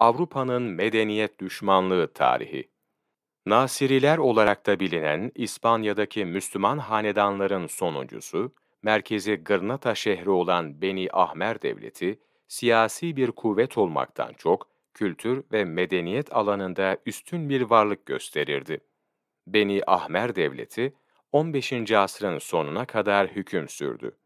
Avrupa'nın medeniyet düşmanlığı tarihi. Nasiriler olarak da bilinen İspanya'daki Müslüman hanedanların sonuncusu, merkezi Gırnata şehri olan Beni Ahmer Devleti, siyasi bir kuvvet olmaktan çok, kültür ve medeniyet alanında üstün bir varlık gösterirdi. Beni Ahmer Devleti, 15. asrın sonuna kadar hüküm sürdü.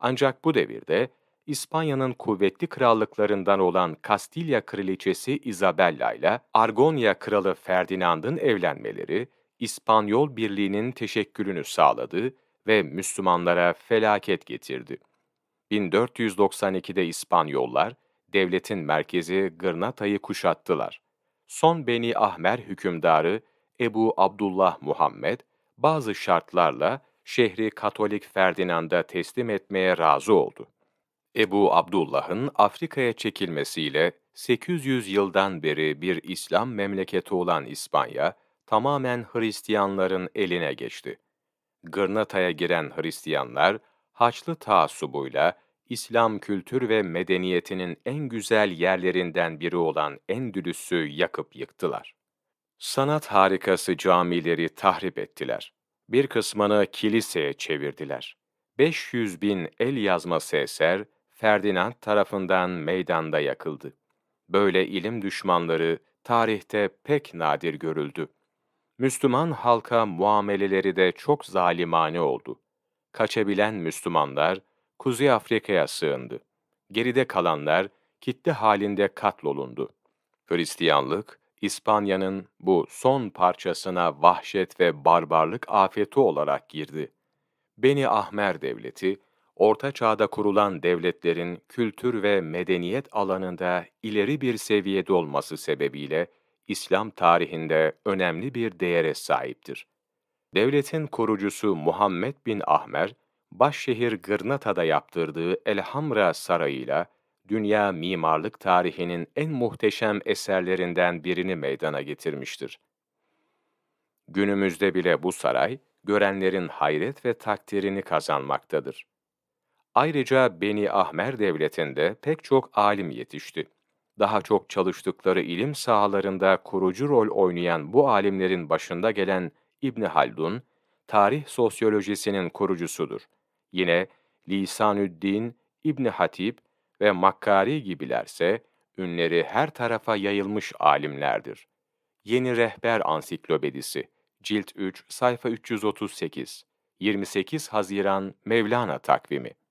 Ancak bu devirde, İspanya'nın kuvvetli krallıklarından olan Kastilya kraliçesi Isabella ile Aragonya kralı Ferdinand'ın evlenmeleri, İspanyol birliğinin teşekkülünü sağladı ve Müslümanlara felaket getirdi. 1492'de İspanyollar, devletin merkezi Gırnata'yı kuşattılar. Son Beni Ahmer hükümdarı Ebu Abdullah Muhammed, bazı şartlarla şehri Katolik Ferdinand'a teslim etmeye razı oldu. Ebu Abdullah'ın Afrika'ya çekilmesiyle 800 yıldan beri bir İslam memleketi olan İspanya, tamamen Hristiyanların eline geçti. Gırnata'ya giren Hristiyanlar, Haçlı taassubuyla İslam kültür ve medeniyetinin en güzel yerlerinden biri olan Endülüs'ü yakıp yıktılar. Sanat harikası camileri tahrip ettiler. Bir kısmını kiliseye çevirdiler. 500 bin el yazması eser, Ferdinand tarafından meydanda yakıldı. Böyle ilim düşmanları tarihte pek nadir görüldü. Müslüman halka muameleleri de çok zalimane oldu. Kaçabilen Müslümanlar Kuzey Afrika'ya sığındı. Geride kalanlar kitle halinde katlolundu. Hristiyanlık, İspanya'nın bu son parçasına vahşet ve barbarlık afeti olarak girdi. Beni Ahmer Devleti, Orta Çağ'da kurulan devletlerin kültür ve medeniyet alanında ileri bir seviyede olması sebebiyle İslam tarihinde önemli bir değere sahiptir. Devletin kurucusu Muhammed bin Ahmer, başşehir Gırnata'da yaptırdığı Elhamra Sarayı'yla dünya mimarlık tarihinin en muhteşem eserlerinden birini meydana getirmiştir. Günümüzde bile bu saray, görenlerin hayret ve takdirini kazanmaktadır. Ayrıca Beni Ahmer Devleti'nde pek çok alim yetişti. Daha çok çalıştıkları ilim sahalarında kurucu rol oynayan bu alimlerin başında gelen İbn Haldun, tarih sosyolojisinin kurucusudur. Yine Lisanüddin, İbn Hatip ve Makkari gibilerse ünleri her tarafa yayılmış alimlerdir. Yeni Rehber Ansiklopedisi, Cilt 3, sayfa 338, 28 Haziran Mevlana Takvimi.